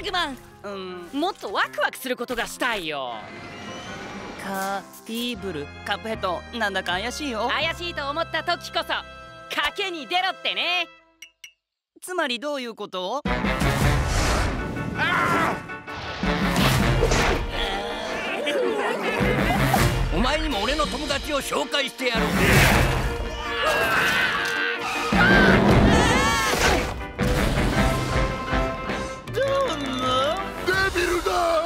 ーグマン、もっとワクワクすることがしたいよ。カーイブルカップヘッド、なんだか怪しいよ。怪しいと思った時こそ賭けに出ろってね。つまりどういうこと？お前にも俺の友達を紹介してやろう。どんなデビルだ。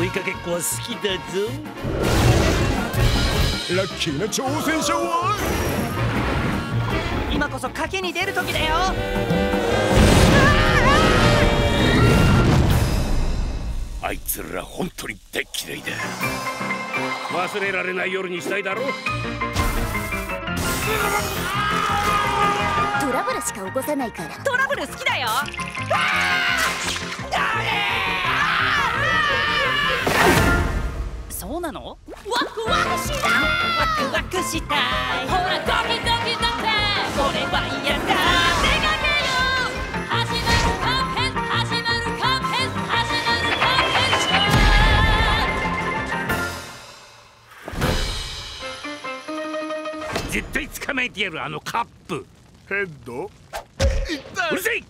追いかけっこは好きだぞ。ラッキーな挑戦者は今こそ賭けに出る時だよ。あいつら本当に大嫌いだ。忘れられない夜にしたいだろ。トラブルしか起こさないから。トラブル好きだよ。そうなの？ワクワクしたい。ワクワクしたい。ほらドキドキだって。これは嫌だ。出かけよう。始まるCuphead、始まるCuphead、始まるCuphead。絶対捕まえてやる、あのカップヘッド。うるせい。